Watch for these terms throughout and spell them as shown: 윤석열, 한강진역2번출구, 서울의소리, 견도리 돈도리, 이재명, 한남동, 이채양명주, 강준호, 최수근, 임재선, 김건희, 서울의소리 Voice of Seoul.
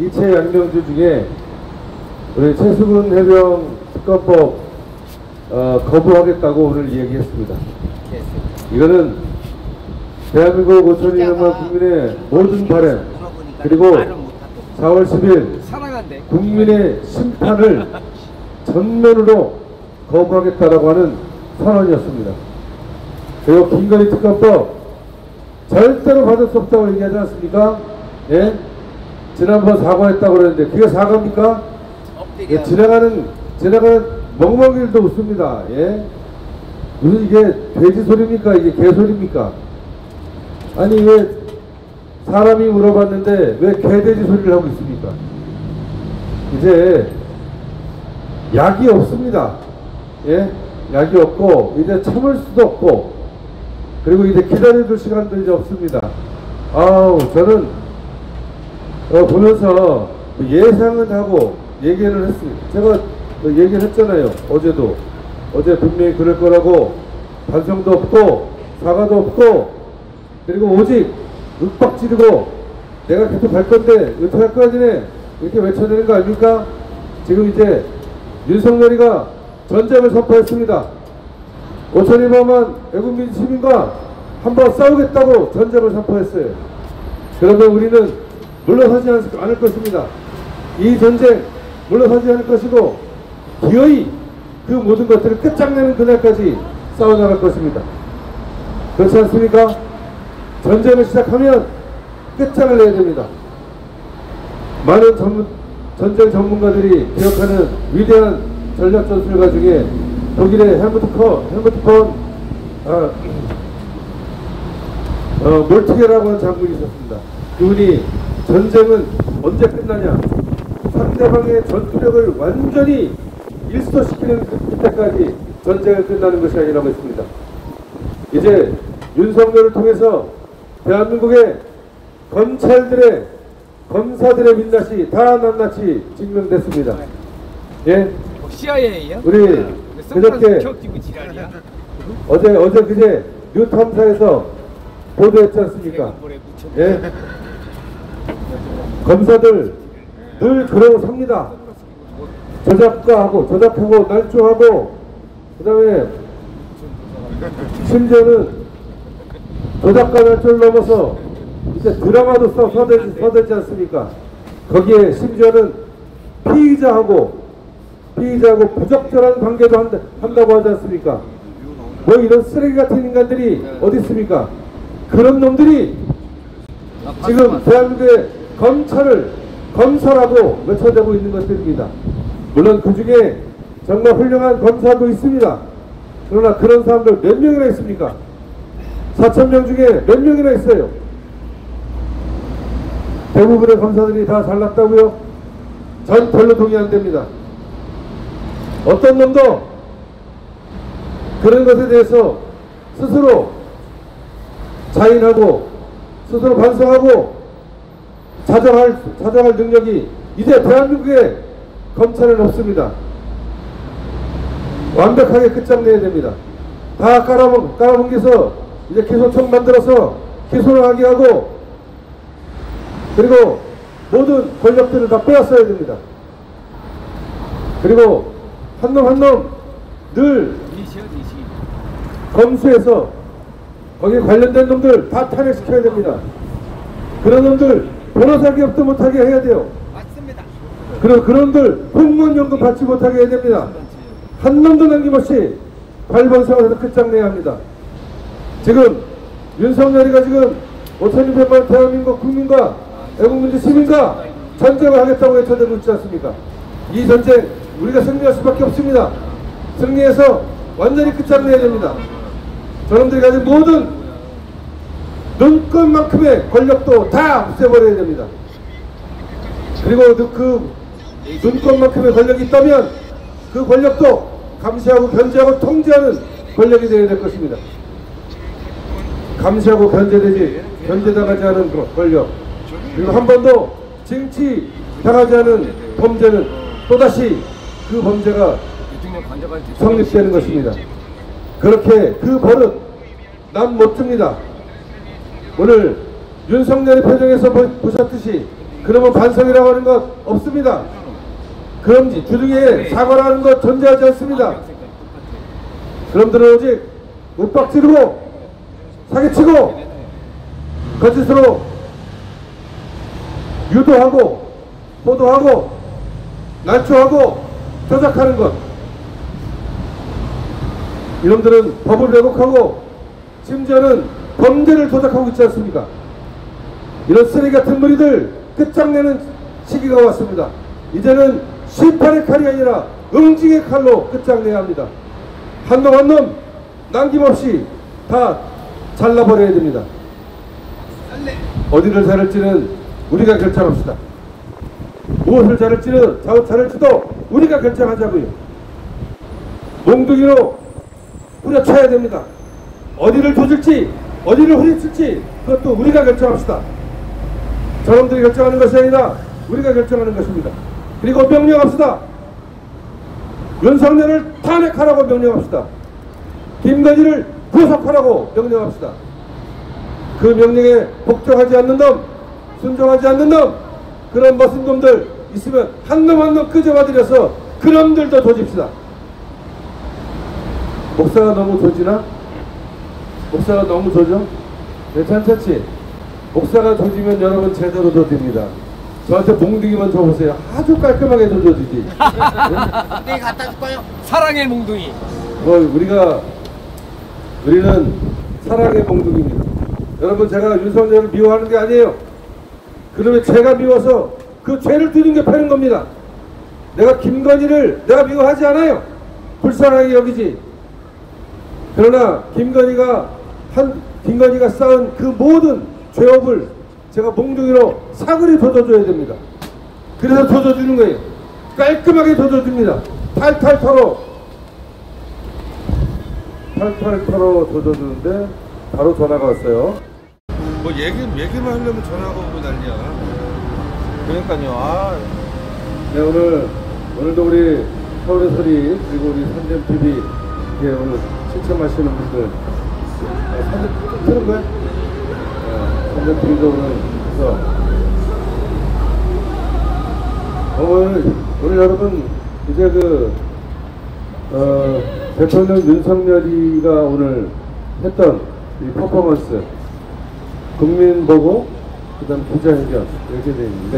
이채양명주 중에 우리 최수근 해병 특검법 거부하겠다고 오늘 이야기했습니다. 이거는 대한민국 5,200만 국민의 모든 바램 그리고 4월 10일 국민의 심판을 전면으로 거부하겠다라고 하는 선언이었습니다. 그리고 김건희 특검법 절대로 받을 수 없다고 얘기하지 않습니까? 예? 지난번 사과했다고 그랬는데 그게 사과입니까? 예, 지나가는 멍멍이들도 웃습니다. 예? 무슨 이게 돼지 소리입니까? 이게 개 소리입니까? 아니 왜 사람이 물어봤는데 왜 개돼지 소리를 하고 있습니까? 이제 약이 없습니다. 예? 약이 없고 이제 참을 수도 없고 그리고 이제 기다려줄 시간도 이제 없습니다. 아우 저는 보면서 예상은 하고 얘기를 했습니다. 제가 얘기를 했잖아요. 어제도. 어제 분명히 그럴 거라고 반성도 없고 사과도 없고 그리고 오직 윽박 지르고 내가 계속 갈 건데 여태까지네 이렇게 외쳐내는 거 아닙니까? 지금 이제 윤석열이가 전쟁을 선포했습니다. 5,200만 애국민 시민과 한번 싸우겠다고 전쟁을 선포했어요. 그러면 우리는 물러서지 않을 것입니다. 이 전쟁 물러서지 않을 것이고 기어이 그 모든 것들을 끝장내는 그날까지 싸워나갈 것입니다. 그렇지 않습니까? 전쟁을 시작하면 끝장을 내야 됩니다. 많은 전쟁 전문가들이 기억하는 위대한 전략 전술가 중에 독일의 헬무트 폰 몰트게라고 하는 장군이 있었습니다. 그분이 전쟁은 언제 끝나냐? 상대방의 전투력을 완전히 일소시키는 그때까지 전쟁을 끝나는 것이 아니라고 했습니다. 이제 윤석열을 통해서 대한민국의 검찰들의 검사들의 민낯이 다 낱낱이 증명됐습니다. 예? CIA야? 우리 그저께 어제 그제 뉴탐사에서 보도했지 않습니까? 예? 검사들 늘 그러고 삽니다. 조작하고 날조하고 그 다음에 심지어는 조작과 날조를 넘어서 이제 드라마도 써대지 않습니까? 거기에 심지어는 피의자하고 부적절한 관계도 한다고 하지 않습니까? 뭐 이런 쓰레기 같은 인간들이 어디 있습니까? 그런 놈들이 지금 대한민국의 검찰을 검사라고 외쳐대고 있는 것들입니다. 물론 그 중에 정말 훌륭한 검사도 있습니다. 그러나 그런 사람들 몇 명이나 있습니까? 4,000명 중에 몇 명이나 있어요? 대부분의 검사들이 다 잘났다고요? 전 별로 동의 안 됩니다. 어떤 놈도 그런 것에 대해서 스스로 자인하고 스스로 반성하고 자정할 능력이 이제 대한민국의 검찰은 없습니다. 완벽하게 끝장내야 됩니다. 다 깔아뭉개서 이제 기소청 만들어서 기소를 하게 하고 그리고 모든 권력들을 다 빼앗아야 됩니다. 그리고 한 놈 한 놈 늘 검수해서 거기에 관련된 놈들 다 탄핵시켜야 됩니다. 그런 놈들 변호사 기업도 못하게 해야 돼요. 맞습니다. 그리고 그런들 공무원연금 받지 못하게 해야 됩니다. 한 놈도 남김없이 발본성에서 끝장내야 합니다. 지금 윤석열이가 지금 5,200만 대한민국 국민과 애국민주 시민과 전쟁을 하겠다고 외쳐대고 있지 않습니까? 이 전쟁 우리가 승리할 수밖에 없습니다. 승리해서 완전히 끝장내야 됩니다. 저놈들이 가진 모든 눈꽃만큼의 권력도 다 없애버려야 됩니다. 그리고 그 눈꽃만큼의 권력이 있다면 그 권력도 감시하고 견제하고 통제하는 권력이 되어야 될 것입니다. 감시하고 견제당하지 않은 권력 그리고 한 번도 징치당하지 않은 범죄는 또다시 그 범죄가 성립되는 것입니다. 그렇게 그 버릇 남 못 줍니다. 오늘 윤석열의 표정에서 보셨듯이 그러면 반성이라고 하는 것 없습니다. 금지, 주중에 사과라는 것 존재하지 않습니다. 그럼들은 오직 윽박 지르고 사기치고 거짓으로 유도하고 보도하고 난초하고 조작하는 것, 이놈들은 법을 왜곡하고 심지어는 범죄를 조작하고 있지 않습니까? 이런 쓰레기 같은 무리들 끝장내는 시기가 왔습니다. 이제는 심판의 칼이 아니라 응징의 칼로 끝장내야 합니다. 한놈 한놈 남김없이 다 잘라버려야 됩니다. 어디를 자를지는 우리가 결정합시다. 무엇을 자를지는 자를지도 우리가 결정하자고요. 몽둥이로 뿌려쳐야 됩니다. 어디를 조질지 어디를 후려칠지 그것도 우리가 결정합시다. 저놈들이 결정하는 것이 아니라 우리가 결정하는 것입니다. 그리고 명령합시다. 윤석열을 탄핵하라고 명령합시다. 김건희를 구속하라고 명령합시다. 그 명령에 복종하지 않는 놈, 순종하지 않는 놈, 그런 멋진 놈들 있으면 한 놈 한 놈 끄집어들여서 그놈들도 조집시다. 목사가 너무 조지나? 목사가 너무 조져? 괜찮지? 목사가 조지면 여러분 제대로 조집니다. 저한테 몽둥이만 줘보세요. 아주 깔끔하게 조져지지. 네, 갖다 줄까요? 사랑의 몽둥이. 우리는 사랑의 몽둥이입니다. 여러분, 제가 윤석열을 미워하는 게 아니에요. 그러면 제가 미워서 그 죄를 두는 게 패는 겁니다. 내가 김건희를 내가 미워하지 않아요. 불쌍하게 여기지. 그러나 김건희가 쌓은 그 모든 죄업을 제가 몽둥이로 사그리 조져줘야 됩니다. 그래서 조져주는 거예요. 깔끔하게 조져줍니다. 탈탈 털어. 탈탈 털어 조져주는데 바로 전화가 왔어요. 뭐 얘기만 하려면 전화가 오고 난리야. 그러니까요. 네, 오늘도 우리 서울의 소리 그리고 우리 산전TV 이게 오늘 시청하시는 분들 산전 틀은 거야? 산전TV도 오늘 그래서 오늘 여러분 이제 대통령 윤석열이가 오늘 했던 이 퍼포먼스 국민 보고 그다음 기자회견 이렇게 돼 있는데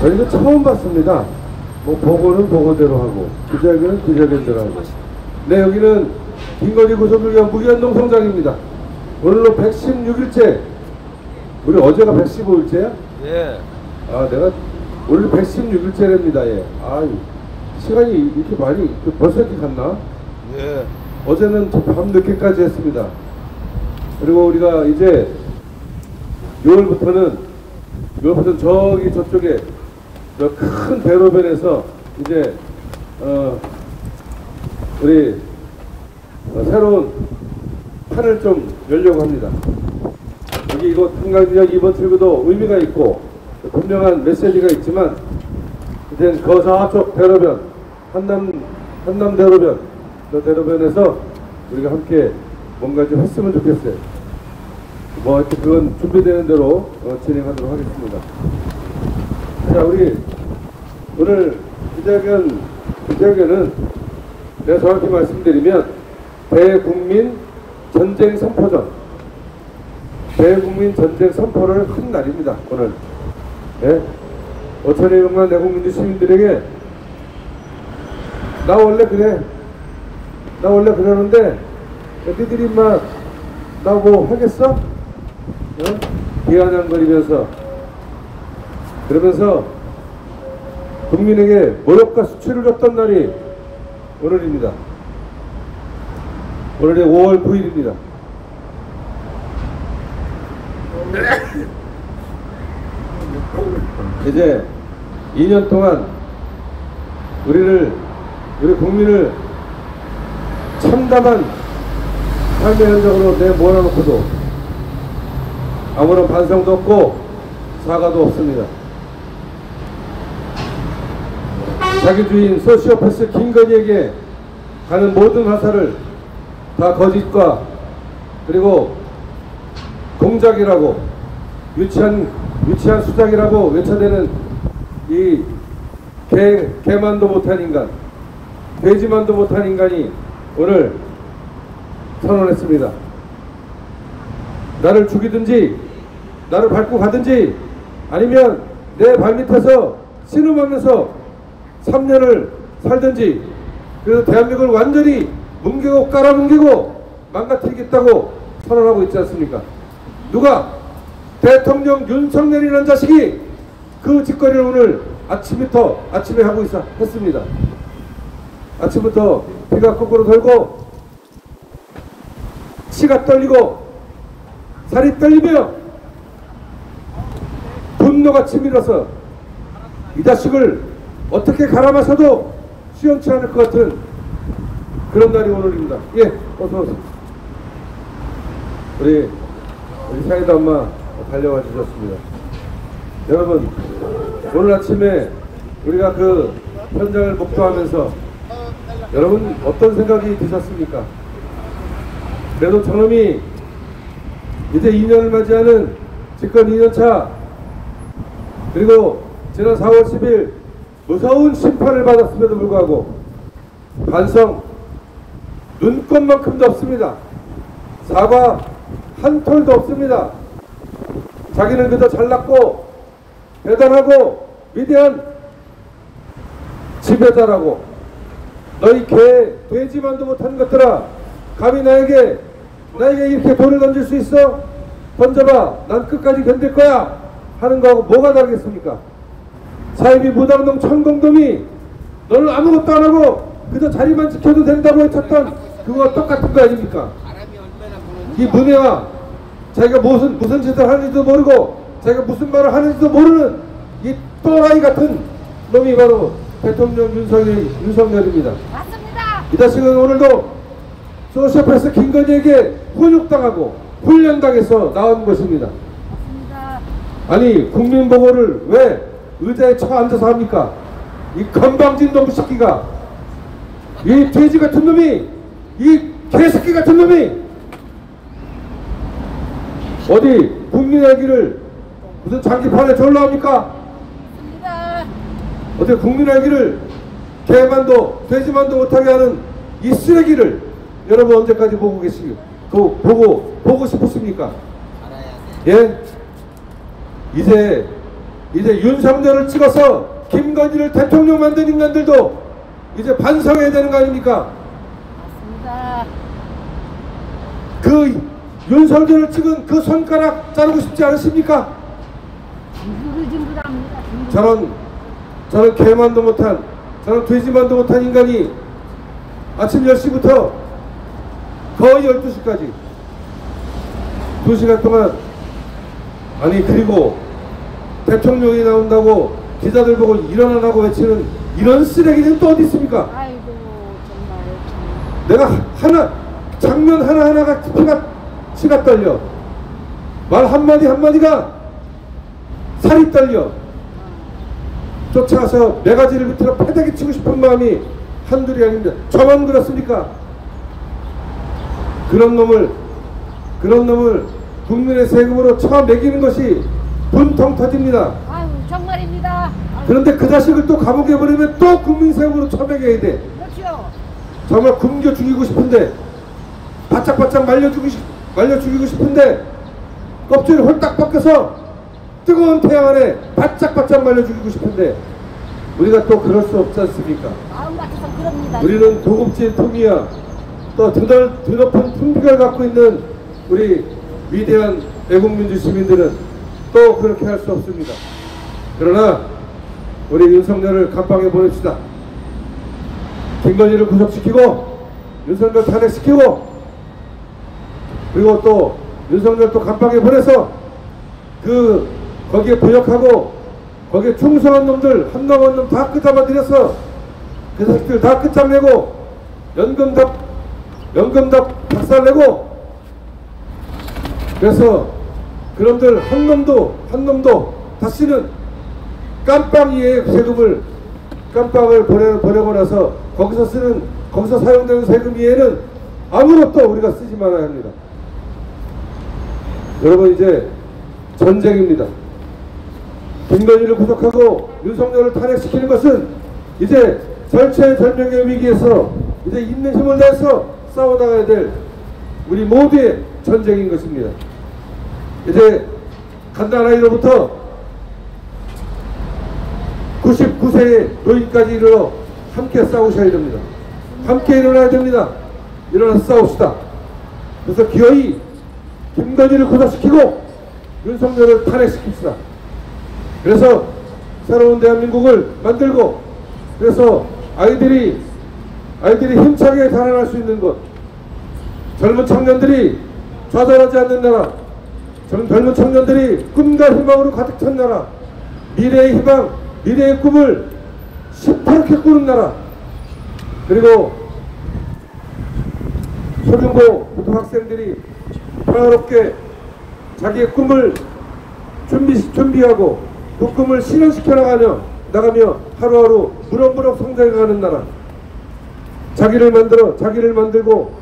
저희는 처음 봤습니다. 뭐 보고는 보고대로 하고 기자회견은 기자회견대로 하고. 네, 여기는 김건희 구속을 위한 무기한동 성장입니다. 오늘로 116일째. 우리 어제가 115일째야? 예. 내가 오늘 116일째랍니다. 예. 시간이 이렇게 많이 벌써 이렇게 갔나? 예. 어제는 밤늦게까지 했습니다. 그리고 우리가 이제 6월부터는 저기 저쪽에 저 큰 대로변에서 이제 우리 새로운 판을 좀 열려고 합니다. 여기 이곳 한강지역 2번 출구도 의미가 있고 분명한 메시지가 있지만 이제 그 저쪽 대로변 한남 대로변 그 대로변에서 우리가 함께 뭔가 좀 했으면 좋겠어요. 뭐 하여튼 그건 준비되는 대로 진행하도록 하겠습니다. 자, 우리 오늘 기자회견은 내가 정확히 말씀드리면 대국민 전쟁 선포를 한 날입니다. 오늘 5천여 명만 대국민주 시민들에게 나 원래 그러는데 니들이 막 나 뭐 하겠어? 비아냥거리면서 그러면서 국민에게 모욕과 수치를 줬던 날이 오늘입니다. 오늘이 5월 9일입니다. 이제 2년 동안 우리 국민을 참담한 삶의 현장으로 내몰아놓고도 아무런 반성도 없고 사과도 없습니다. 자기주의인 소시오패스 김건희에게 가는 모든 화살을 다 거짓과 그리고 공작이라고 유치한 유치한 수작이라고 외쳐대는 이 개만도 못한 인간, 돼지만도 못한 인간이 오늘 선언했습니다. 나를 죽이든지 나를 밟고 가든지 아니면 내 발밑에서 신음하면서 3년을 살든지, 그래서 대한민국을 완전히 뭉개고 깔아뭉개고 망가뜨리겠다고 선언하고 있지 않습니까? 누가? 대통령 윤석열이라는 자식이 그 짓거리를 오늘 아침에 하고 했습니다. 아침부터 비가 거꾸로 돌고 치가 떨리고 살이 떨리며 분노가 치밀어서 이 자식을 어떻게 갈아마셔도 시원치 않을 것 같은 그런 날이 오늘입니다. 예, 어서오세요. 우리 사이다 엄마 달려와 주셨습니다. 여러분, 오늘 아침에 우리가 그 현장을 목도하면서 여러분 어떤 생각이 드셨습니까? 그래도 저놈이 이제 2년을 맞이하는 집권 2년차, 그리고 지난 4월 10일 무서운 심판을 받았음에도 불구하고 반성 눈꽃만큼도 없습니다. 사과 한 톨도 없습니다. 자기는 그저 잘났고 대단하고 위대한 지배자라고, 너희 개 돼지만도 못한 것들아, 감히 나에게 이렇게 돌을 던질 수 있어? 던져봐, 난 끝까지 견딜 거야 하는 거하고 뭐가 다르겠습니까? 사이비 무당놈 천공놈이 너는 아무것도 안 하고 그저 자리만 지켜도 된다고 외쳤던 그거와 똑같은 거 아닙니까? 이 문외와 자기가 무슨 짓을 하는지도 모르고 자기가 무슨 말을 하는지도 모르는 이 또라이 같은 놈이 바로 대통령 윤석열입니다. 맞습니다. 이 자식은 오늘도 소시오패스 김건희에게 훈육당하고 훈련당해서 나온 것입니다. 맞습니다. 아니, 국민보고를 왜 의자에 처앉아서 합니까? 이 건방진 놈 새끼가, 이 돼지 같은 놈이, 이 개새끼 같은 놈이 어디 국민 얘기를 무슨 장기판에 졸라 합니까? 어디 국민 얘기를 개만도 돼지만도 못하게 하는 이 쓰레기를 여러분 언제까지 보고 계시고 보고 싶었습니까? 예? 이제 윤석열을 찍어서 김건희를 대통령 만든 인간들도 이제 반성해야 되는 거 아닙니까? 맞습니다. 그 윤석열을 찍은 그 손가락 자르고 싶지 않으십니까? 징글징글합니다. 저런 개만도 못한, 저런 돼지만도 못한 인간이 아침 10시부터 거의 12시까지 2시간 동안, 아니, 그리고 대통령이 나온다고 기자들 보고 일어나라고 외치는 이런 쓰레기는 또 어디 있습니까? 아이고, 정말. 내가 장면 하나하나가 치가 떨려. 말 한마디 한마디가 살이 떨려. 쫓아가서 매가지를 밑으로 패대기 치고 싶은 마음이 한둘이 아닙니다. 저만 그렇습니까? 그런 놈을 국민의 세금으로 쳐매기는 것이 분통 터집니다. 아유, 정말입니다. 아유. 그런데 그 자식을 또 감옥에 보내면 또 국민 세금으로 쳐매겨야 돼. 그렇죠. 정말 굶겨 죽이고 싶은데, 바짝바짝 말려 죽이고 싶은데, 껍질을 홀딱 벗겨서 뜨거운 태양 안에 바짝바짝 말려 죽이고 싶은데, 우리가 또 그럴 수 없지 않습니까? 마음 같아서 그럽니다. 우리는 고급진 품위야, 또 드높은 품격을 갖고 있는 우리 위대한 애국민주 시민들은 또 그렇게 할 수 없습니다. 그러나 우리 윤석열을 감방에 보냅시다. 김건희를 구속시키고 윤석열 탄핵시키고, 그리고 또 윤석열 또 감방에 보내서 거기에 부역하고 거기에 충성한 놈들 한 놈 한 놈 다 끄잡아들여서 그 새끼들 다 끄잡내고 연금 다 박살내고, 그래서 그놈들 한 놈도 다시는 깜빵 이외의 세금을, 깜빵을 보내고 나서 거기서 사용되는 세금 이외에는 아무것도 우리가 쓰지 말아야 합니다. 여러분, 이제 전쟁입니다. 김건희를 구속하고 윤석열을 탄핵시키는 것은 이제 절체절명의 위기에서 이제 있는 힘을 다해서 싸워나가야 될 우리 모두의 전쟁인 것입니다. 이제 갓난아이로부터 99세의 노인까지 이르러 함께 싸우셔야 됩니다. 함께 일어나야 됩니다. 일어나서 싸웁시다. 그래서 기어이 김건희를 구속시키고 윤석열을 탄핵시킵시다. 그래서 새로운 대한민국을 만들고, 그래서 아이들이 힘차게 자라날 수 있는 것, 젊은 청년들이 좌절하지 않는 나라, 젊은 청년들이 꿈과 희망으로 가득 찬 나라, 미래의 희망, 미래의 꿈을 시퍼렇게 꾸는 나라, 그리고 초중고 고등학생들이 평화롭게 자기의 꿈을 준비하고 그 꿈을 실현시켜 나가며 하루하루 무럭무럭 성장해가는 나라, 자기를 만들고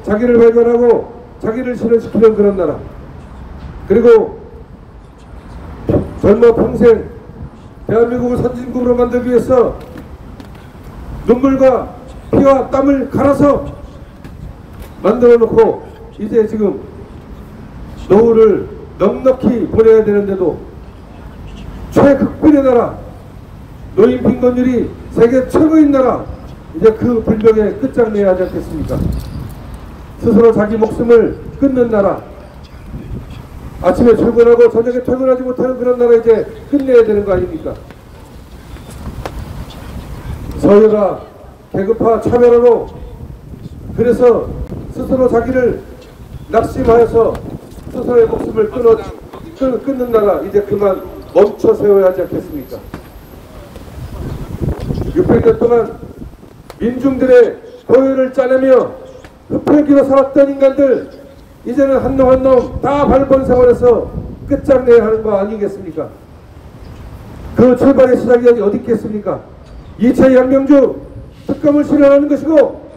자기를 발견하고 자기를 실현시키는 그런 나라, 그리고 젊어 평생 대한민국을 선진국으로 만들기 위해서 눈물과 피와 땀을 갈아서 만들어 놓고 이제 지금 노후를 넉넉히 보내야 되는데도 최극빈의 나라, 노인 빈곤율이 세계 최고인 나라, 이제 그 불명에 끝장내야 하지 않겠습니까? 스스로 자기 목숨을 끊는 나라, 아침에 출근하고 저녁에 퇴근하지 못하는 그런 나라 이제 끝내야 되는 거 아닙니까? 서열화, 계급화, 차별화로 그래서 스스로 자기를 낙심하여서 스스로의 목숨을 끊는 나라 이제 그만 멈춰 세워야 하지 않겠습니까? 600년 동안 민중들의 고열을 짜내며 흡혈귀로 살았던 인간들, 이제는 한 놈 한 놈 다 발본 생활에서 끝장내야 하는 거 아니겠습니까? 그 출발의 시작이 어디 있겠습니까? 이채양명주 특검을 실현하는 것이고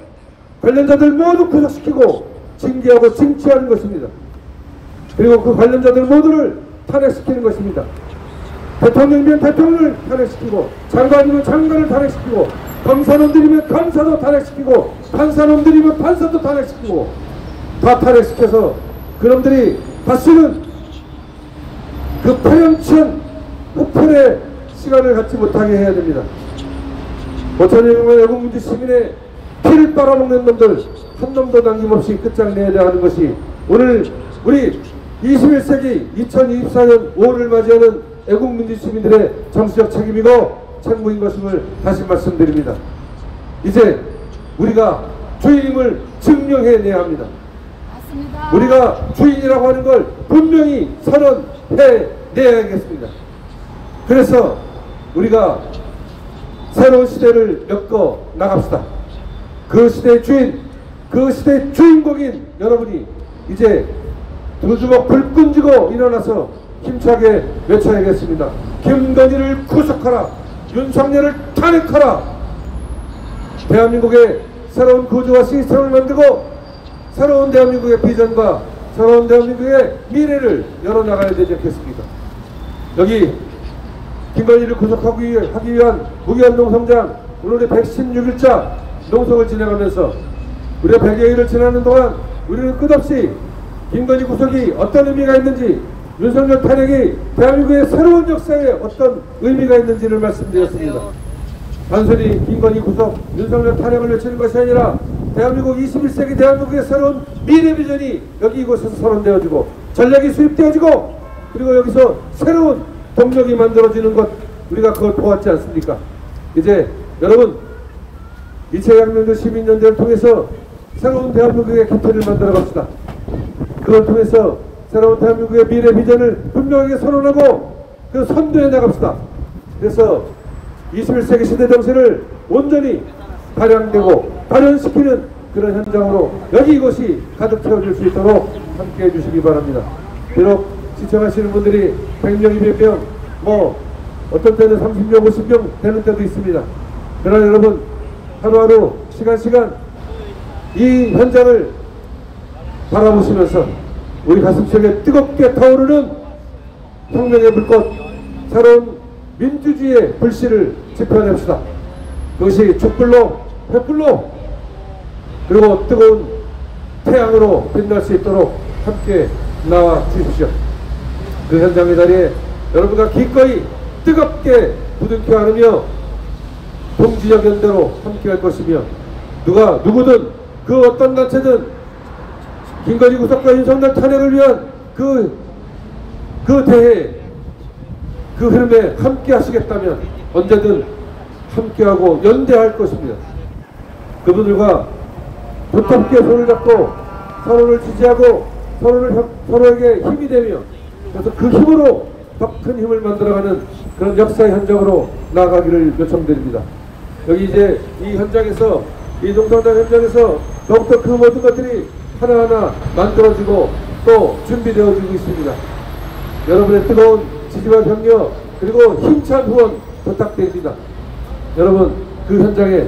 관련자들 모두 구속시키고 징계하고 징치하는 것입니다. 그리고 그 관련자들 모두를 탄핵시키는 것입니다. 대통령이면 대통령을 탄핵시키고, 장관이면 장관을 탄핵시키고, 검사놈들이면 검사도 탄핵시키고, 판사놈들이면 판사도 탄핵시키고, 다 탄핵시켜서 그놈들이 다시는 그 파렴치한 흡혈의 시간을 갖지 못하게 해야 됩니다. 5,000여 명의 애국민주 시민의 피를 빨아먹는 놈들 한 놈도 남김없이 끝장내야 하는 것이 오늘 우리 21세기 2024년 5월을 맞이하는 애국민주 시민들의 정치적 책임이고 책무인 것임을 다시 말씀드립니다. 이제 우리가 주인임을 증명해내야 합니다. 맞습니다. 우리가 주인이라고 하는 걸 분명히 선언해내야겠습니다. 그래서 우리가 새로운 시대를 엮어 나갑시다. 그 시대의 주인, 그 시대의 주인공인 여러분이 이제 두 주먹 불 끈지고 일어나서 힘차게 외쳐야겠습니다. 김건희를 구속하라! 윤석열을 탄핵하라! 대한민국의 새로운 구조와 시스템을 만들고 새로운 대한민국의 비전과 새로운 대한민국의 미래를 열어나가야 되지 않겠습니까? 여기 김건희를 구속하기 위한 무기한 농성장, 오늘의 116일차 농성을 진행하면서 우리가 100여 일을 지나는 동안 우리는 끝없이 김건희 구속이 어떤 의미가 있는지, 윤석열 탄핵이 대한민국의 새로운 역사에 어떤 의미가 있는지를 말씀드렸습니다. 단순히 김건희 구속, 윤석열 탄핵을 외치는 것이 아니라 대한민국 21세기 대한민국의 새로운 미래 비전이 여기 이곳에서 선언되어지고 전략이 수립되어지고 그리고 여기서 새로운 동력이 만들어지는 것, 우리가 그걸 보았지 않습니까? 이제 여러분, 이채양명주 시민연대를 통해서 새로운 대한민국의 기틀을 만들어 갑시다. 그걸 통해서 새로운 대한민국의 미래 비전을 분명하게 선언하고 그 선도해 나갑시다. 그래서 21세기 시대 정신을 온전히 발현되고 발현시키는 그런 현장으로 여기 이곳이 가득 채워질 수 있도록 함께해 주시기 바랍니다. 비록 시청하시는 분들이 100명, 200명, 뭐 어떤 때는 30명, 50명 되는 때도 있습니다. 그러나 여러분, 하루하루 시간 이 현장을 바라보시면서 우리 가슴속에 뜨겁게 타오르는 혁명의 불꽃, 새로운 민주주의의 불씨를 지펴냅시다. 그것이 촛불로, 횃불로, 그리고 뜨거운 태양으로 빛날 수 있도록 함께 나와 주십시오. 그 현장의 자리에 여러분과 기꺼이 뜨겁게 부둥켜 안으며 동지적 연대로 함께할 것이며, 누가 누구든 그 어떤 단체든 김건희 구속과 윤석열 탄핵을 위한 그 대회에, 그 흐름에 함께 하시겠다면 언제든 함께하고 연대할 것입니다. 그분들과 두텁게 손을 잡고 서로를 지지하고 서로에게 힘이 되며, 그래서 그 힘으로 더 큰 힘을 만들어가는 그런 역사의 현장으로 나아가기를 요청드립니다. 여기 이제 이 현장에서, 이 동성당 현장에서 더욱더 그 모든 것들이 하나하나 만들어지고 또 준비되어지고 있습니다. 여러분의 뜨거운 지지와 격려, 그리고 힘찬 후원 부탁드립니다. 여러분, 그 현장에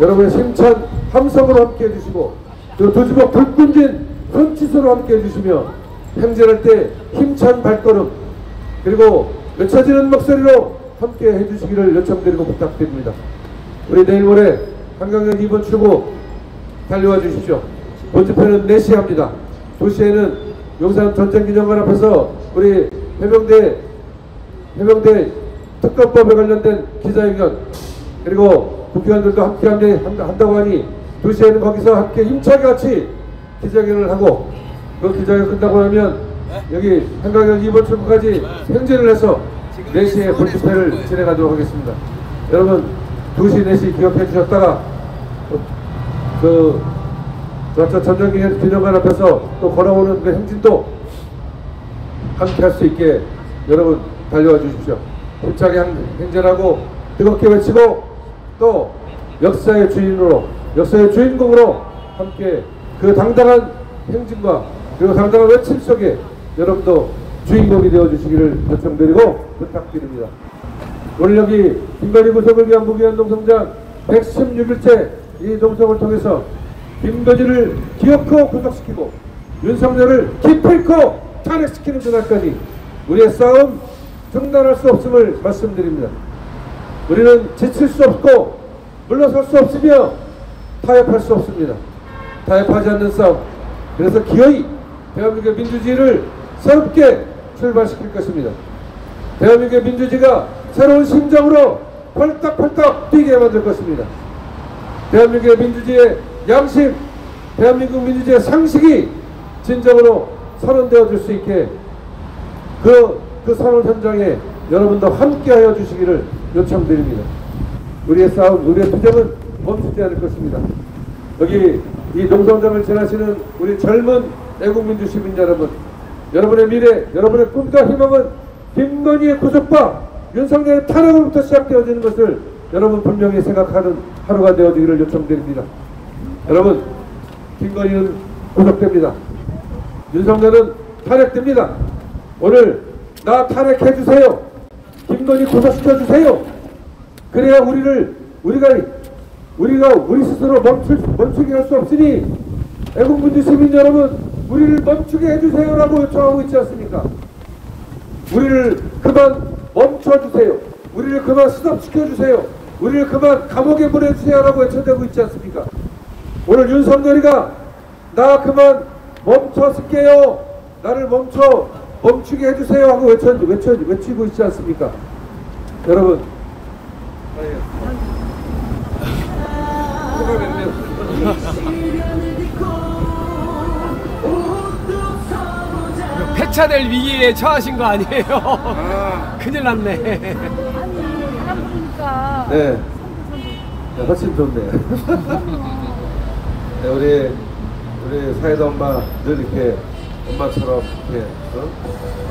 여러분의 힘찬 함성으로 함께해 주시고, 또 두지막 불끈진 손짓으로 함께해 주시며, 행진할 때 힘찬 발걸음, 그리고 외쳐지는 목소리로 함께해 주시기를 요청드리고 부탁드립니다. 우리 내일 모레 한강역 2번 출구 달려와 주십시오. 본집회는 4시에 합니다. 2시에는 용산 전쟁기념관 앞에서 우리 해병대 특검법에 관련된 기자회견, 그리고 국회의원들도 함께 한다고 하니 2시에는 거기서 함께 힘차게 같이 기자회견을 하고, 그 기자회견 끝나고 나면 여기 한강역 2번 출구까지 행진을 해서 4시에 본집회를 진행하도록 하겠습니다. 여러분 2시, 4시 기억해 주셨다가 저 전쟁기념관 앞에서 또 걸어오는 그 행진도 함께 할 수 있게 여러분 달려와 주십시오. 힘차게 행진하고 뜨겁게 외치고, 또 역사의 주인으로, 역사의 주인공으로 함께 그 당당한 행진과 그리고 당당한 외침 속에 여러분도 주인공이 되어주시기를 요청드리고 부탁드립니다. 오늘 여기 김건희 구속을 위한 무기한 동성장 116일째 이 동성을 통해서 김건희를 기어코 구속시키고 윤석열을 기필코 탄핵시키는 그날까지 우리의 싸움 중단할 수 없음을 말씀드립니다. 우리는 지칠 수 없고 물러설 수 없으며 타협할 수 없습니다. 타협하지 않는 싸움, 그래서 기어이 대한민국의 민주주의를 새롭게 출발시킬 것입니다. 대한민국의 민주주의가 새로운 심정으로 펄떡펄떡 뛰게 만들 것입니다. 대한민국의 민주주의의 양심, 대한민국 민주주의의 상식이 진정으로 선언되어줄 수 있게 그 선언 현장에 여러분도 함께하여 주시기를 요청드립니다. 우리의 싸움, 우리의 투쟁은 멈추지 않을 것입니다. 여기 이 동성장을 지나시는 우리 젊은 애국민주 시민 여러분, 여러분의 미래, 여러분의 꿈과 희망은 김건희의 구속과 윤석열의 탄핵으로부터 시작되어지는 것을 여러분 분명히 생각하는 하루가 되어지기를 요청드립니다. 여러분, 김건희는 구속됩니다. 윤석열은 탄핵됩니다. 오늘 나 탄핵해주세요. 김건희 구속시켜주세요. 그래야 우리가 우리 스스로 멈추게 할 수 없으니 애국민주 시민 여러분, 우리를 멈추게 해주세요라고 요청하고 있지 않습니까? 우리를 그만 멈춰주세요. 우리를 그만 스톱시켜주세요. 우리를 그만 감옥에 보내주세요라고 외쳐대고 있지 않습니까? 오늘 윤석열이가 나 그만 멈춰 쓸게요, 나를 멈추게 해주세요 하고 외치고 있지 않습니까? 여러분, 폐차될 위기에 처하신 거 아니에요? 아. 큰일 났네. 아니, 사람 보니까. 네. 네, 훨씬 좋네요. 네, 우리 사회도 엄마 늘 이렇게 엄마처럼 이렇게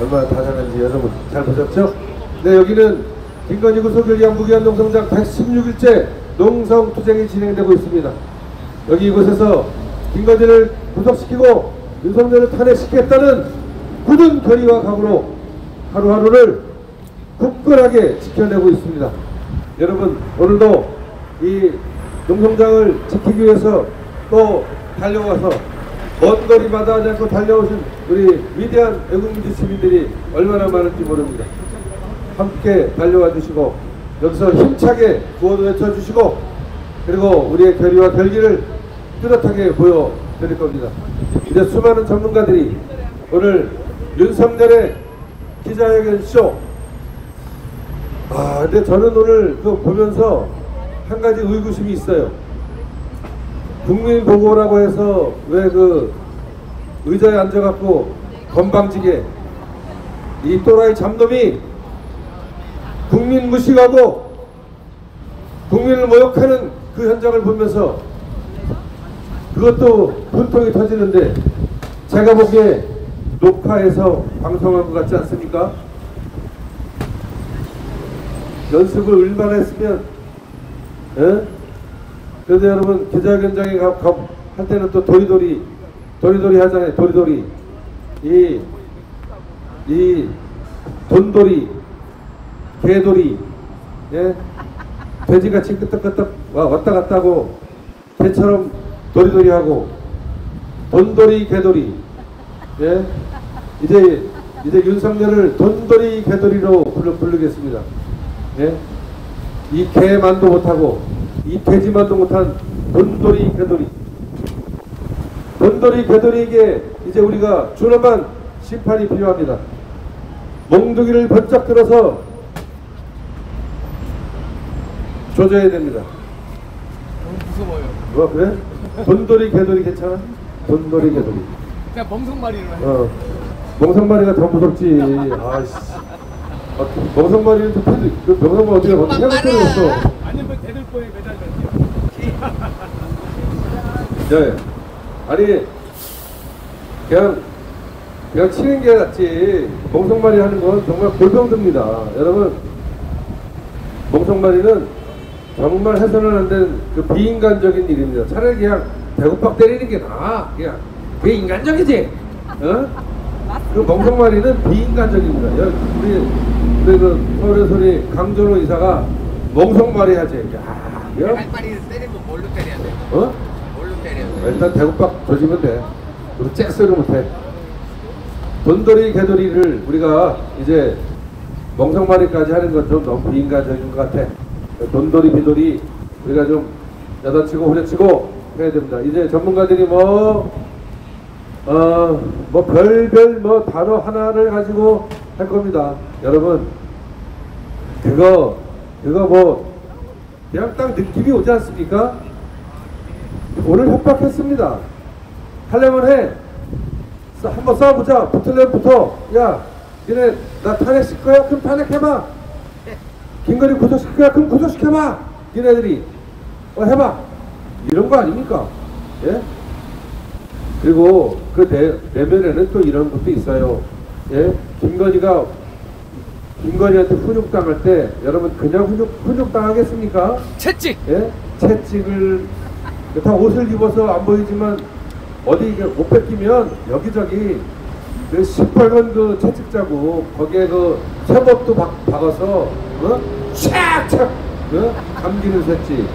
얼마나 다정한지 여러분 잘 보셨죠? 네, 여기는 김건희 구속을 위한 무기한 농성장 116일째 농성투쟁이 진행되고 있습니다. 여기 이곳에서 김건희를 구속시키고 윤석열을 탄핵시키겠다는 굳은 결의와 각오로 하루하루를 굳건하게 지켜내고 있습니다. 여러분, 오늘도 이 농성장을 지키기 위해서 또 달려와서 먼 거리마다 하지 않고 달려오신 우리 위대한 애국민주 시민들이 얼마나 많은지 모릅니다. 함께 달려와 주시고 여기서 힘차게 구호를 외쳐주시고 그리고 우리의 결의와 결기를 뚜렷하게 보여드릴 겁니다. 이제 수많은 전문가들이 오늘 윤석열의 기자회견쇼 근데 저는 오늘 그 보면서 한 가지 의구심이 있어요. 국민보고라고 해서 왜 그 의자에 앉아갖고 건방지게 이 또라이 잡놈이 국민 무시하고 국민을 모욕하는 그 현장을 보면서 그것도 분통이 터지는데 제가 보기에 녹화해서 방송한 것 같지 않습니까? 연습을 얼마나 했으면 그런데 여러분 기자회견장에 할 때는 또 도리도리 하잖아요. 도리도리 이 돈도리 개도리 돼지같이 끄떡끄떡 왔다 갔다 하고 개처럼 도리도리 하고 돈도리 개도리 이제 윤석열을 돈도리 개도리로 부르겠습니다. 이 개만도 못하고 이 돼지만도 못한 돈도리 개도리 돈도리 개도리에게 이제 우리가 준엄한 심판이 필요합니다. 몽둥이를 번쩍 들어서 조져야 됩니다. 너무 무서워요. 뭐 그래? 돈돌이 개돌이 괜찮아? 돈돌이 개돌이. 그냥 멍석마리로 해. 멍석마리가 더 무섭지. 아씨. 멍석마리는 또 패드. 그 멍석마리 어떻게 해볼 때는 없어. 아니면 대들보에 매달렸지. 야, 아니 그냥 치는 게 낫지. 멍석마리 하는 건 정말 골병듭니다. 여러분, 멍석마리는 정말 해서는 안 되는 그 비인간적인 일입니다. 차라리 그냥 배고팍 때리는 게 나아. 그게 인간적이지. 그 멍석마리는 비인간적입니다. 우리 그 서울의소리 강준호 이사가 멍석마리 하지. 갈파리를 때리면 뭘로 때려야 돼? 뭘로 때려야 돼? 일단 배고팍 조지면 돼. 그리고 째쓰를 못해. 돈돌이 개돌이를 우리가 이제 멍석마리까지 하는 건 좀 너무 비인간적인 것 같아. 돈돌이 비돌이 우리가 좀 야단치고 후려치고 해야 됩니다. 이제 전문가들이 별별 단어 하나를 가지고 할 겁니다. 여러분 그거 그냥 딱 느낌이 오지 않습니까? 오늘 협박했습니다. 하려면 해. 한번 싸워보자. 붙을래 붙어. 야 니네 나 탄핵시킬 거야? 그럼 탄핵해봐. 김건희 구속시킬 거야? 그럼 구속시켜봐! 니네들이 해봐! 이런 거 아닙니까? 그리고 그 내면에는 또 이런 것도 있어요. 김건희한테 훈육당할 때 여러분 그냥 훈육당하겠습니까? 채찍! 채찍을 다 옷을 입어서 안 보이지만 어디 못 뺏기면 여기저기 그 시뻘건 그 채찍 자국 거기에 그 세법도 박아서 촥촥 감기는 채찍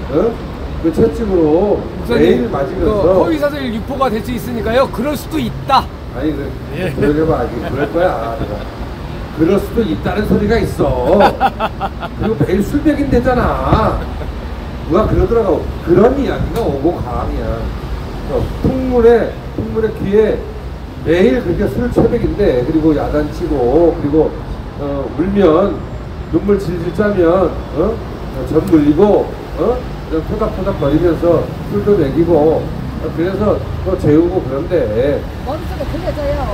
그 채찍으로 매일 맞으면서 허위사실 유포가 될 수 있으니까요. 그럴 수도 있다. 아니 그러려면 그럴 거야. 그럴 수도 있다는 소리가 있어. 그리고 매일 술 먹인 되잖아. 누가 그러더라고. 그런 이야기가 오고 가람이야. 풍문의 귀에 매일 그렇게 술 채백인데 그리고 야단치고 그리고 울면 눈물 질질 짜면 젖 물리고 토닥토닥 거리면서 술도 먹이고 그래서 또 재우고 그런데 머릿속에 들려져요.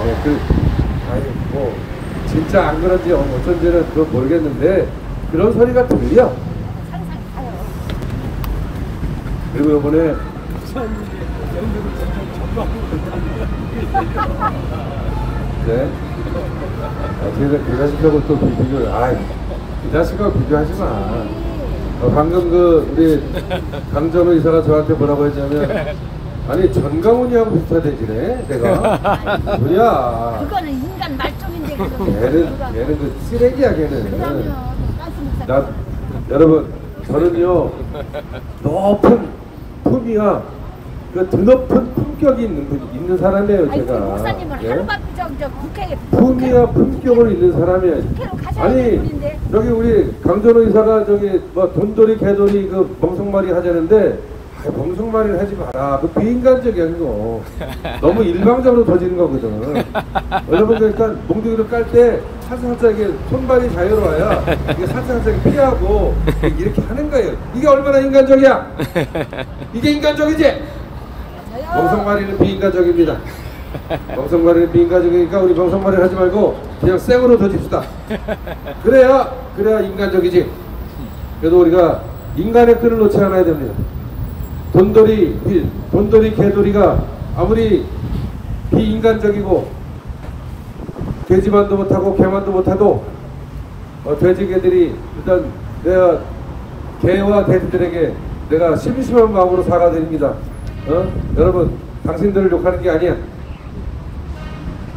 진짜 안 그런지 어쩐지는 그건 모르겠는데 그런 소리가 들려. 상상이 가요. 그리고 요번에 네. 그 자식하고 또 비교를. 그 자식하고 비교하지 마. 방금 그 우리 강전호 이사가 저한테 뭐라고 했냐면 아니 전강훈이하고 비슷하대지네 내가. 뭐야? 그거는 인간 말종인데. 얘는 그 쓰레기야 걔는. 나 여러분 저는요 높은 품위와 그 드높은 품격이 있는 사람이에요. 아니, 제가. 목사님은 네? 하루만 저 국회에 품위와 품격을 잃는 사람이에요. 아니 여기 우리 강전호 의사가 저기 뭐 돈돌이 개돌이 그 멍석말이 하자는데 멍석말이를 하지 마라. 그 비인간적이야 그거. 너무 일방적으로 터지는 거거든. 여러분 그러니까 몽둥이를 깔 때 살짝 이게 손발이 자유로워야 이게 살짝 피하고 이렇게 하는 거예요. 이게 얼마나 인간적이야? 이게 인간적이지? 멍석말이는 비인간적입니다. 멍석말이는 비인간적이니까 우리 멍석말이를 하지 말고 그냥 생으로 던집시다. 그래야 인간적이지. 그래도 우리가 인간의 끈을 놓지 않아야 됩니다. 돈돌이 개돌이가 아무리 비인간적이고 돼지만도 못하고 개만도 못해도 돼지 개들이 일단 내가 개와 돼지들에게 내가 심심한 마음으로 사과드립니다. 여러분 당신들을 욕하는 게 아니야.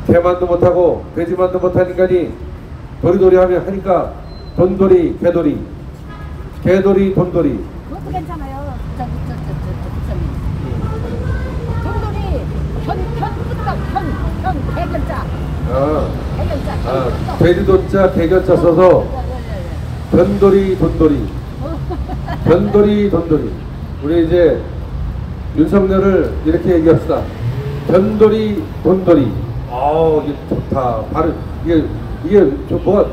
개만도 못하고 돼지만도 못하니까니 도리도리 하면 하니까 돈돌이 개돌이 개돌이 돈돌이 그것도 괜찮아요. 개결자. 개결자. 돼지도자 개결자 써서 변돌이 돈돌이. 변돌이 돈돌이. 우리 이제 윤석열을 이렇게 얘기합시다. 변돌이 돈돌이. 아우 이게 좋다. 발음 이게 저 뭐라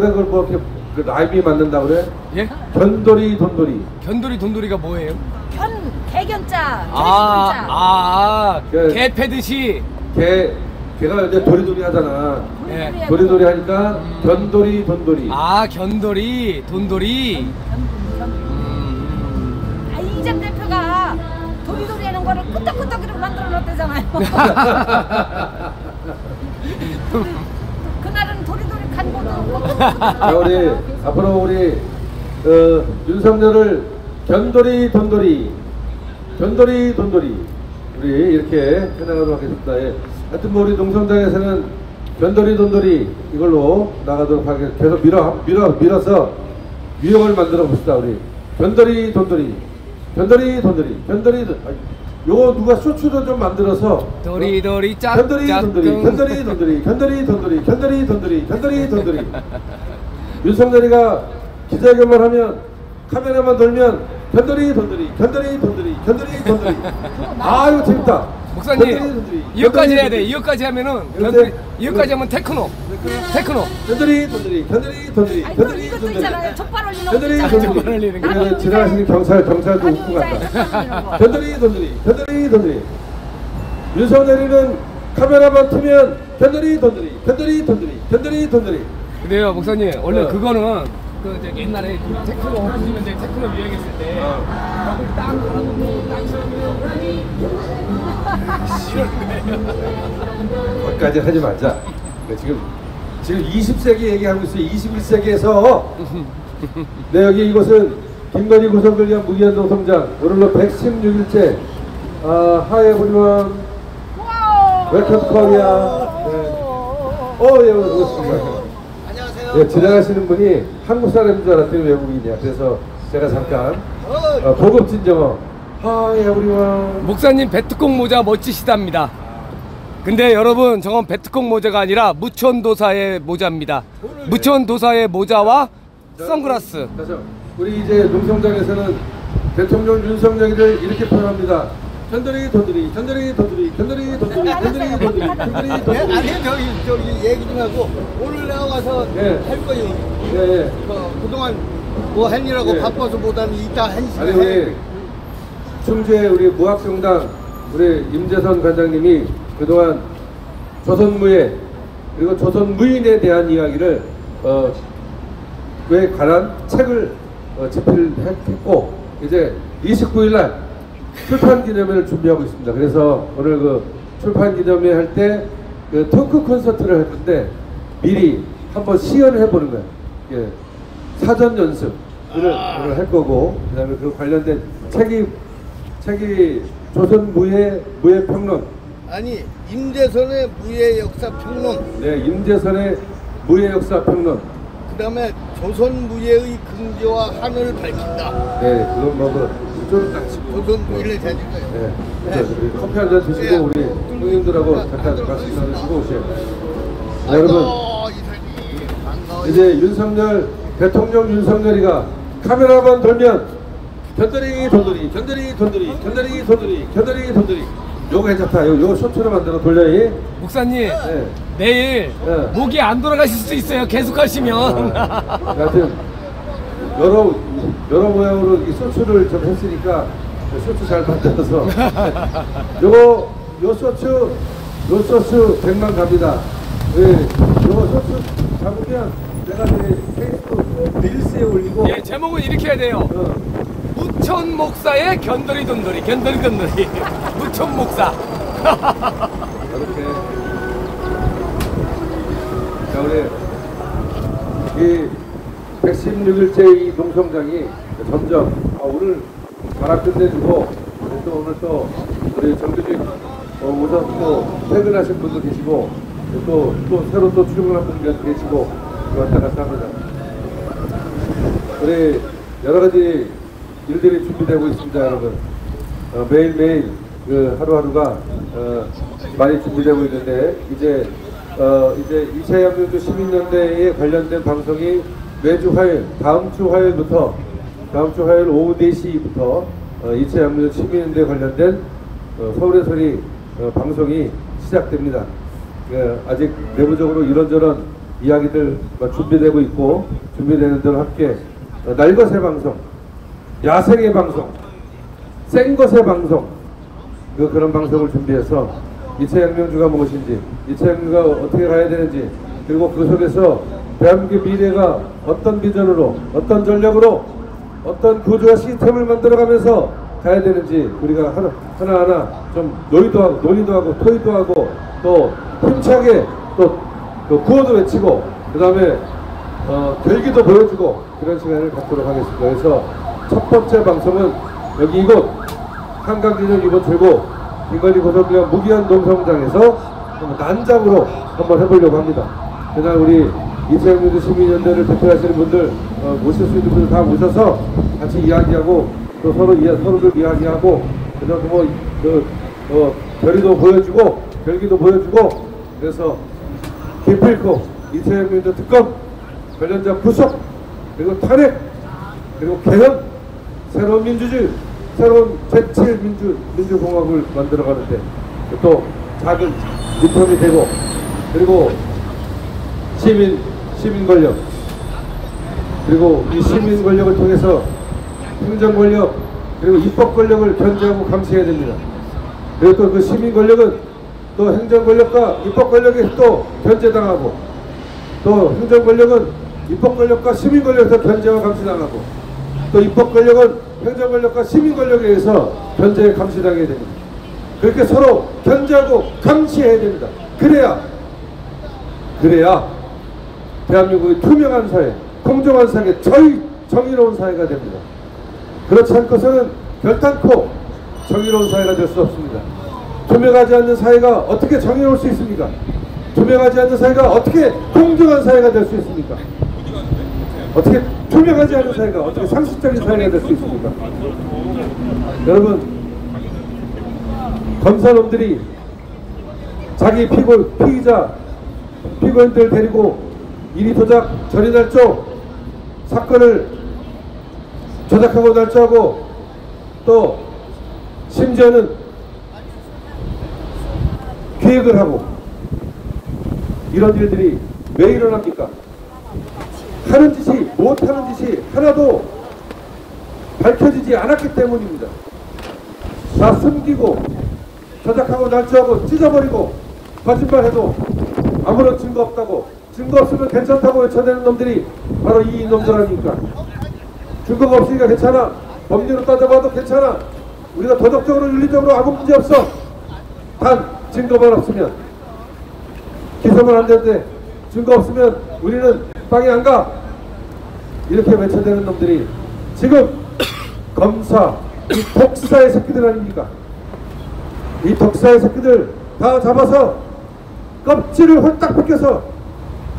그래 그걸 뭐 이렇게 그 라임이 맞는다 그래? 예? 변돌이 돈돌이. 변돌이 돈돌이가 뭐예요? 변 개견자. 개 패듯이. 걔가 이제 도리도리 하잖아. 네. 도리도리 하니까 견돌이 돈돌이. 아 견돌이 돈돌이. 아 이재명 대표가 도리도리 하는 거를 끄떡끄떡이로 만들어 놨대잖아요. 그날은 도리도리 간 거도. 우리 앞으로 우리 윤석열을 견돌이 돈돌이 견돌이 돈돌이. 우리 이렇게 해나가도록 하겠습니다. 예. 하여튼 뭐 우리 농성당에서는 변돌이 돈돌이 이걸로 나가도록 하겠습니다. 계속 밀어서 유형을 만들어 봅시다. 우리 변돌이 돈돌이 변돌이 돈돌이 변돌이 돈돌이 요거 누가 쇼츠도 좀 만들어서 도리도리 짝짝 변돌이 돈돌이 변돌이 돈돌이 변돌이 돈돌이 변돌이 돈돌이 윤석열이가 기자회견만 하면 카메라만 돌면 견돌이 돈돌이 견돌이 돈돌이 견돌이 돈돌이. 아 이거 재밌다. 목사님 이거까지 해야 돼. 이거까지 하면은 이거까지 하면 테크노. 테크노. 견돌이 돈돌이 견돌이 돈돌이 견돌이 돈돌이. 족발 올리는 거. 지나가시는 경찰도 웃고 간다. 견돌이 돈돌이 견돌이 돈돌이. 윤석열이는 카메라만 틀면 견돌이 돈돌이 견돌이 돈돌이 견돌이 돈돌이. 근데요 목사님 원래 그거는. 그 옛날에 테크노 없으시면 이제 테크노 유행했을 때 거기 딱 바라보고 딱 시원해요. 거기까지 하지 말자. 지금 20세기 얘기하고 있어요. 21세기에서 네 여기 이곳은 김건희 구속을 위한 무기한동 성장 오늘로 116일째 하이 에브리원 웰컴 코리아. 오예 반갑습니다. 예, 지나가시는 분이 한국 사람인 줄 알았더니 외국인이야. 그래서 제가 잠깐 고급진 정어 하이 에브리원. 목사님 배트콩 모자 멋지시답니다. 근데 여러분 저건 배트콩 모자가 아니라 무천도사의 모자입니다. 무천도사의 모자와 선글라스. 우리 이제 농성장에서는 대통령 윤석열이를 이렇게 표현합니다. 견돌이 돈돌이 견돌이 돈돌이 견돌이 돈돌이 견돌이 돈돌이 견돌이 돈돌이. 아니 저기 얘기 좀 하고 오늘 나와서 할 거예요. 예. 그동안 뭐 했느라고 바빠서 보다는 이따 한 시간. 아니 우리 충주에 우리 무학성당 우리 임재선 관장님이 그동안 조선무예 그리고 조선무인에 대한 이야기를 그에 관한 책을 집필했고 이제 29일날 출판기념회를 준비하고 있습니다. 그래서 오늘 그 출판기념회 할 때 그 토크 콘서트를 했는데 미리 한번 시연을 해보는 거예요. 예. 사전 연습을 오늘 할 거고 그 다음에 그 관련된 책이 조선무예평론 아니 임재선의 무예역사평론 네 임재선의 무예역사평론 그 다음에 조선무예의 근거와 한을 밝힌다. 네 그건 뭐 저는 일을 잘 된 거예요. 네. 그렇죠. 네. 커피 한 잔 드시고 네. 우리 형님들하고 잠깐 말씀 나누시고 오세요. 네, 여러분 이제 윤석열 대통령 윤석열이가 카메라만 돌면 견더리 돌돌이 견더리 돌돌이 견더리 돌돌이 견더리 돌돌이 요거 괜찮다. 요거 쇼츠로 만들어 돌려이. 목사님 네. 내일 네. 목이 안 돌아가실 수 있어요. 계속 하시면. 하여튼 여러 모양으로 이 쇼츠를 좀 했으니까 쇼츠 잘 만들어서 요 쇼츠 100만 갑니다. 네, 요거 쇼츠 잡으면 내가 내 페이스북 릴스에 올리고. 예, 제목은 이렇게 해야 돼요. 무천 목사의 견돌이 돈돌이 견돌이 돈돌이 무천 목사. 이렇게. 자, 우리 이 116일째 이 농성장이 점점 오늘 바람 끝내주고 또 오늘 또 우리 정규직 오전 또 퇴근하신 분도 계시고 또 새로 또 출근한 분도 계시고 왔다 갔다 합니다. 우리 여러 가지 일들이 준비되고 있습니다, 여러분. 매일매일 그 하루하루가 많이 준비되고 있는데 이제 이채양명주 시민연대에 관련된 방송이 매주 화요일, 다음 주 화요일 오후 4시부터 이채양명주 시민연대 관련된 서울의 소리 방송이 시작됩니다. 아직 내부적으로 이런저런 이야기들 준비되고 있고 준비되는 대로 함께 날것의 방송, 야생의 방송, 생것의 방송 그런 방송을 준비해서 이채양명주가 무엇인지, 이채양명주가 어떻게 가야 되는지 그리고 그 속에서 대한민국의 미래가 어떤 비전으로, 어떤 전략으로, 어떤 구조와 시스템을 만들어가면서 가야 되는지 우리가 하나하나 좀 논의도 하고 토의도 하고 또 힘차게 또 구호도 외치고 그 다음에 결기도 보여주고 그런 시간을 갖도록 하겠습니다. 그래서 첫 번째 방송은 여기 이곳 한강기념 이번 출구 김건희 고성기관 무기한 농성장에서 난장으로 한번 해보려고 합니다. 그날 우리 이채양명주 시민연대를 대표하시는 분들 모실 수 있는 분들 다 모셔서 같이 이야기하고 또 서로들 이야기하고 그다음 결의도 보여주고 결기도 보여주고 그래서 기필코 이채양명주 특검 관련자 구속 그리고 탄핵 그리고 개혁 새로운 민주주의 새로운 제7민주공화국을 만들어가는데 또 작은 리폼이 되고 그리고 시민권력 그리고 이 시민권력을 통해서 행정권력 그리고 입법권력을 견제하고 감시해야 됩니다. 그리고 또 그 시민권력은 또 행정권력과 입법권력에 또 견제당하고 또 행정권력은 입법권력과 시민권력에서 견제와 감시당하고 또 입법권력은 행정권력과 시민권력에 의해서 견제 감시당해야 됩니다. 그렇게 서로 견제하고 감시해야 됩니다. 그래야 대한민국의 투명한 사회, 공정한 사회, 정의로운 사회가 됩니다. 그렇지 않고서는 결단코 정의로운 사회가 될 수 없습니다. 투명하지 않는 사회가 어떻게 정의로울 수 있습니까? 투명하지 않는 사회가 어떻게 공정한 사회가 될 수 있습니까? 어떻게 투명하지 않은 사회가 어떻게 상식적인 사회가 될 수 있습니까? 여러분, 검사놈들이 자기 피고인들 데리고 이리 조작, 저리 날조, 사건을 조작하고 날조하고 또 심지어는 기획을 하고 이런 일들이 왜 일어납니까? 하는 짓이 못하는 짓이 하나도 밝혀지지 않았기 때문입니다. 다 숨기고 조작하고 날조하고 찢어버리고 거짓말해도 아무런 증거 없다고 증거 없으면 괜찮다고 외쳐대는 놈들이 바로 이 놈들 아닙니까? 증거가 없으니까 괜찮아. 법률로 따져봐도 괜찮아. 우리가 도덕적으로 윤리적으로 아무 문제 없어. 단 증거만 없으면. 기소만 안 되는데 증거 없으면 우리는 땅에 안 가. 이렇게 외쳐대는 놈들이 지금 검사, 이 독사의 새끼들 아닙니까? 이 독사의 새끼들 다 잡아서 껍질을 홀딱 벗겨서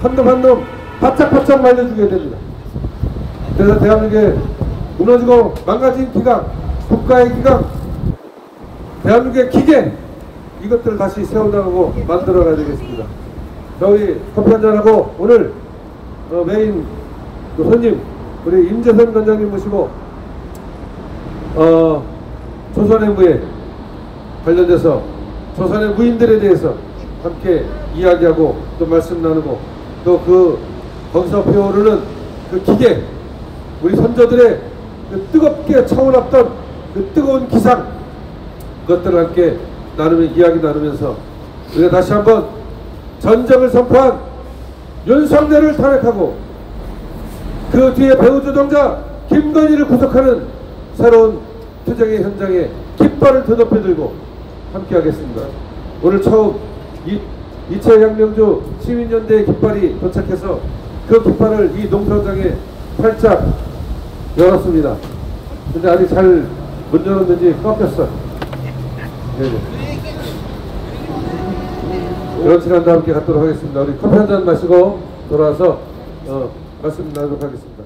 한놈 바짝바짝 말려주게 됩니다. 그래서 대한민국에 무너지고 망가진 기강 국가의 기강, 대한민국의 기계, 이것들을 다시 세우려고 만들어가야 되겠습니다. 저희 커피 한잔하고 오늘 메인 손님 우리 임재선 관장님 모시고 조선해무에 관련돼서 조선의 무인들에 대해서 함께 이야기하고 또 말씀 나누고 또 거기서 배우르는 그 기계, 우리 선조들의 그 뜨겁게 차올랐던 그 뜨거운 기상, 그것들을 함께 이야기 나누면서 우리가 다시 한번 전쟁을 선포한 윤석열을 탄핵하고 그 뒤에 배후조종자 김건희를 구속하는 새로운 투쟁의 현장에 깃발을 드높여 들고 함께하겠습니다. 오늘 처음 이채양명주 시민연대의 깃발이 도착해서 그 깃발을 이 농성장에 활짝 열었습니다. 근데 아직 잘 못 열었는지 꺾였어. 이런 시간도 함께 갖도록 하겠습니다. 우리 커피 한잔 마시고 돌아와서 말씀 나누도록 하겠습니다.